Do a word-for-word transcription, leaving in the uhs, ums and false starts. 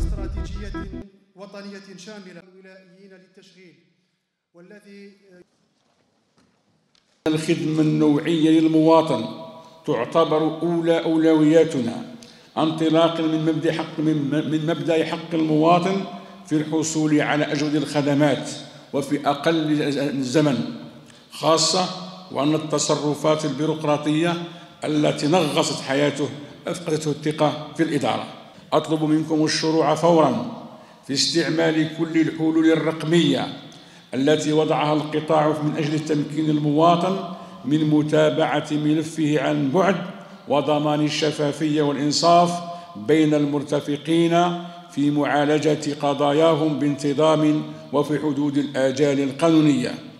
استراتيجية وطنية شاملة للولائيين للتشغيل، والذي الخدمة النوعية للمواطن تعتبر أولى أولوياتنا، انطلاقا من مبدأ حق من مبدأ حق المواطن في الحصول على أجود الخدمات وفي أقل الزمن، خاصة وأن التصرفات البيروقراطية التي نغصت حياته أفقدته الثقة في الإدارة. أطلب منكم الشروع فوراً في استعمال كل الحلول الرقمية التي وضعها القطاع من أجل تمكين المواطن من متابعة ملفه عن بعد وضمان الشفافية والإنصاف بين المرتفقين في معالجة قضاياهم بانتظام وفي حدود الآجال القانونية.